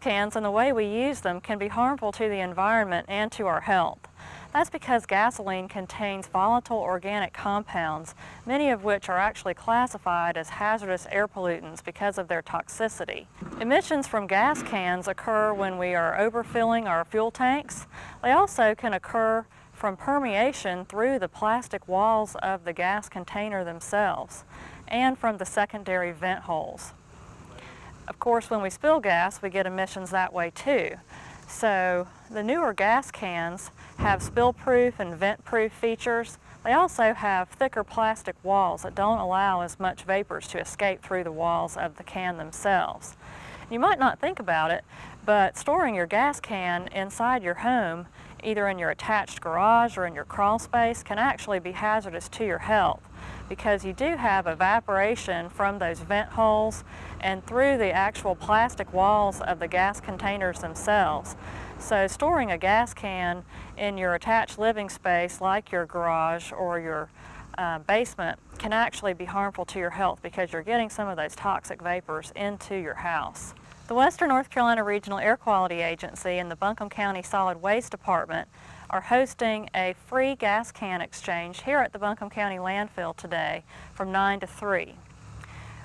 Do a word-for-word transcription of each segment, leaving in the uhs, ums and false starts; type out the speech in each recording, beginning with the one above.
trash cans and the way we use them can be harmful to the environment and to our health. That's because gasoline contains volatile organic compounds, many of which are actually classified as hazardous air pollutants because of their toxicity. Emissions from gas cans occur when we are overfilling our fuel tanks. They also can occur from permeation through the plastic walls of the gas container themselves and from the secondary vent holes. Of course, when we spill gas, we get emissions that way too. So the newer gas cans have spill-proof and vent-proof features. They also have thicker plastic walls that don't allow as much vapors to escape through the walls of the can themselves. You might not think about it, but storing your gas can inside your home, either in your attached garage or in your crawl space, can actually be hazardous to your health, because you do have evaporation from those vent holes and through the actual plastic walls of the gas containers themselves. So storing a gas can in your attached living space, like your garage or your uh, basement, can actually be harmful to your health because you're getting some of those toxic vapors into your house. The Western North Carolina Regional Air Quality Agency and the Buncombe County Solid Waste Department are hosting a free gas can exchange here at the Buncombe County Landfill today from nine to three.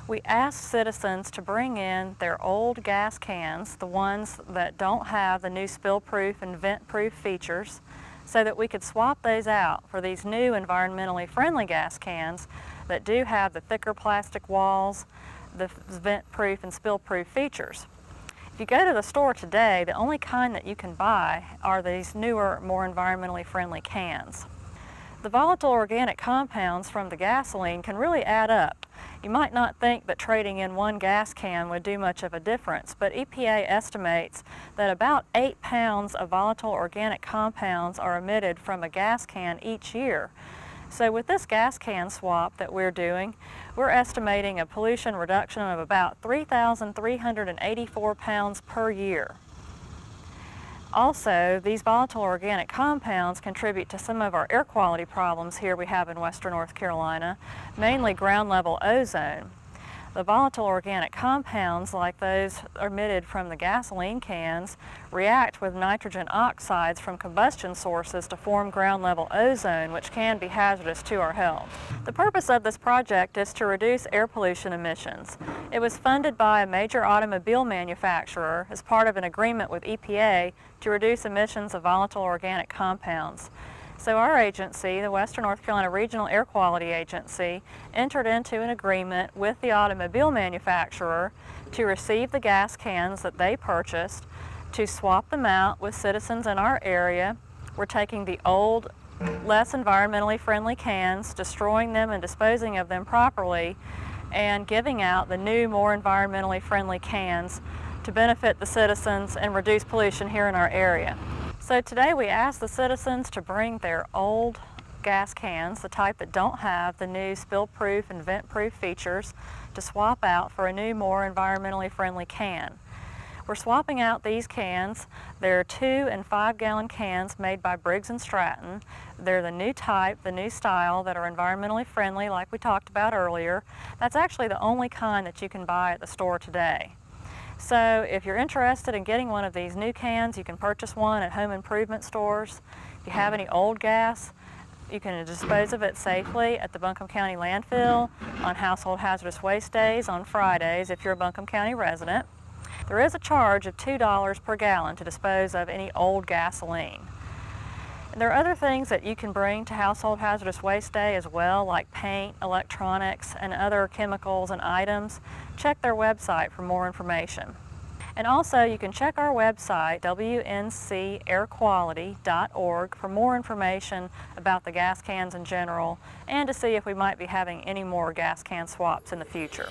We asked citizens to bring in their old gas cans, the ones that don't have the new spill-proof and vent-proof features, so that we could swap those out for these new environmentally friendly gas cans that do have the thicker plastic walls, the vent-proof and spill-proof features. If you go to the store today, the only kind that you can buy are these newer, more environmentally friendly cans. The volatile organic compounds from the gasoline can really add up. You might not think that trading in one gas can would do much of a difference, but E P A estimates that about eight pounds of volatile organic compounds are emitted from a gas can each year. So with this gas can swap that we're doing, we're estimating a pollution reduction of about three thousand three hundred eighty-four pounds per year. Also, these volatile organic compounds contribute to some of our air quality problems here we have in Western North Carolina, mainly ground level ozone. The volatile organic compounds, like those emitted from the gasoline cans, react with nitrogen oxides from combustion sources to form ground level ozone, which can be hazardous to our health. The purpose of this project is to reduce air pollution emissions. It was funded by a major automobile manufacturer as part of an agreement with E P A to reduce emissions of volatile organic compounds. So our agency, the Western North Carolina Regional Air Quality Agency, entered into an agreement with the automobile manufacturer to receive the gas cans that they purchased, to swap them out with citizens in our area. We're taking the old, less environmentally friendly cans, destroying them and disposing of them properly, and giving out the new, more environmentally friendly cans to benefit the citizens and reduce pollution here in our area. So today we asked the citizens to bring their old gas cans, the type that don't have the new spill-proof and vent-proof features, to swap out for a new, more environmentally friendly can. We're swapping out these cans. They're two and five gallon cans made by Briggs and Stratton. They're the new type, the new style, that are environmentally friendly like we talked about earlier. That's actually the only kind that you can buy at the store today. So if you're interested in getting one of these new cans, you can purchase one at home improvement stores. If you have any old gas, you can dispose of it safely at the Buncombe County Landfill on Household Hazardous Waste Days on Fridays if you're a Buncombe County resident. There is a charge of two dollars per gallon to dispose of any old gasoline. And there are other things that you can bring to Household Hazardous Waste Day as well, like paint, electronics, and other chemicals and items. Check their website for more information. And also, you can check our website, w n c air quality dot org, for more information about the gas cans in general and to see if we might be having any more gas can swaps in the future.